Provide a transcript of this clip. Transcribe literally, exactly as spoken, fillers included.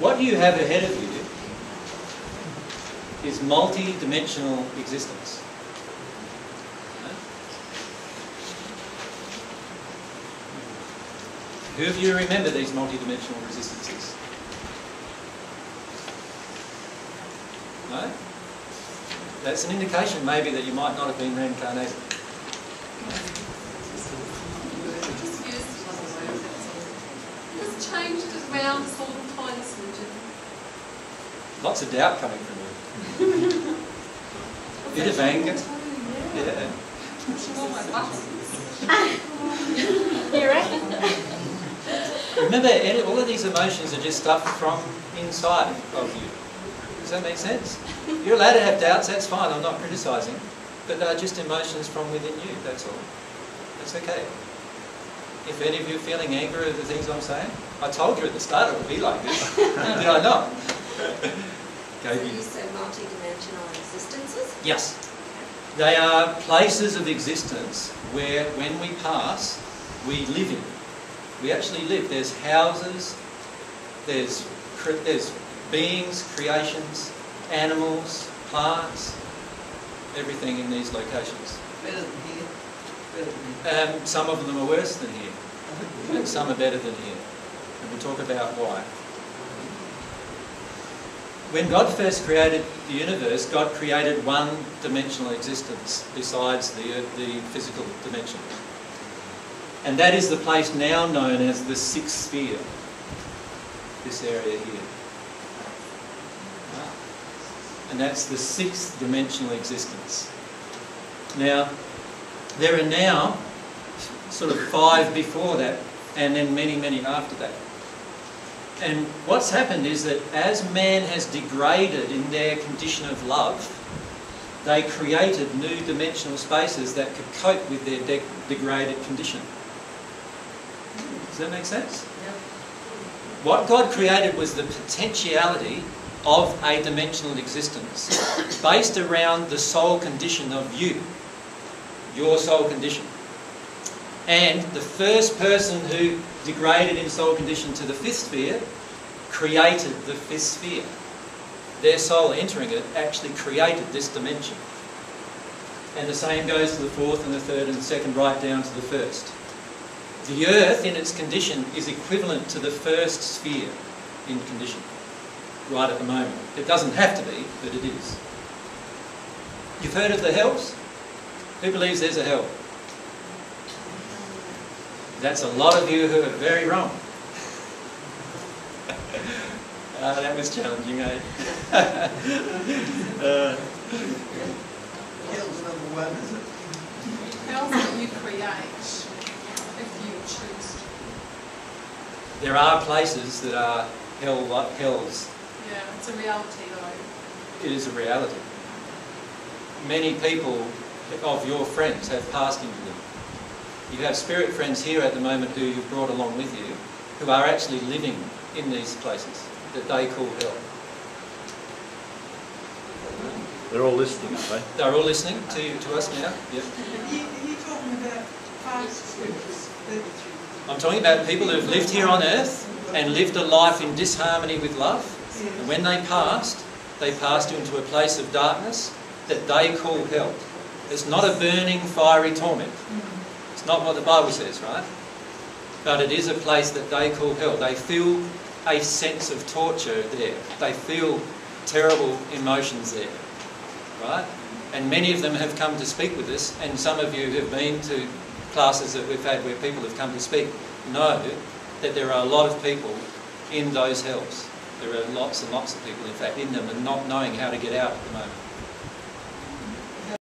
What you have ahead of you is multi-dimensional existence. Who of you remember these multi-dimensional resistances? No? That's an indication maybe that you might not have been reincarnated. It's changed around sort of tiny smidgen. Lots of doubt coming from you. A bit of anger. Yeah. You reckon? Remember, all of these emotions are just stuff from inside of you. Does that make sense? You're allowed to have doubts, that's fine, I'm not criticising. But they're just emotions from within you, that's all. That's okay. If any of you are feeling angry at the things I'm saying, I told you at the start it would be like this. Did I not? Did you say multi-dimensional existences? Yes. They are places of existence where, when we pass, we live in. We actually live. There's houses, there's, cre there's beings, creations, animals, plants, everything in these locations. Better than here. Better than here. Um, some of them are worse than here, and some are better than here. And we'll talk about why. When God first created the universe, God created one dimensional existence besides the, the physical dimension. And that is the place now known as the sixth sphere. This area here. Wow. And that's the sixth dimensional existence. Now, there are now sort of five before that, and then many, many after that. And what's happened is that as man has degraded in their condition of love, they created new dimensional spaces that could cope with their de degraded condition. Does that make sense? Yeah. What God created was the potentiality of a dimensional existence based around the soul condition of you, your soul condition. And the first person who degraded in soul condition to the fifth sphere created the fifth sphere. Their soul entering it actually created this dimension. And the same goes to the fourth and the third and the second, right down to the first. The earth in its condition is equivalent to the first sphere in condition, right at the moment. It doesn't have to be, but it is. You've heard of the hells? Who believes there's a hell? That's a lot of you who are very wrong. Uh, that was challenging, eh? uh, Hell's number one, is it? Hell's what you create, if you choose. There are places that are hell, like hells. Yeah, it's a reality, though. It is a reality. Many people of your friends have passed into them. You have spirit friends here at the moment who you've brought along with you, who are actually living in these places that they call hell. They're all listening, aren't they? They're all listening to, to us now. Yep. You're talking about past scriptures. I'm talking about people who've lived here on earth and lived a life in disharmony with love. And when they passed, they passed into a place of darkness that they call hell. It's not a burning, fiery torment. It's not what the Bible says, right? But it is a place that they call hell. They feel a sense of torture there. They feel terrible emotions there, right? And many of them have come to speak with us, and some of you have been to classes that we've had where people have come to speak know that there are a lot of people in those hells. There are lots and lots of people, in fact, in them and not knowing how to get out at the moment.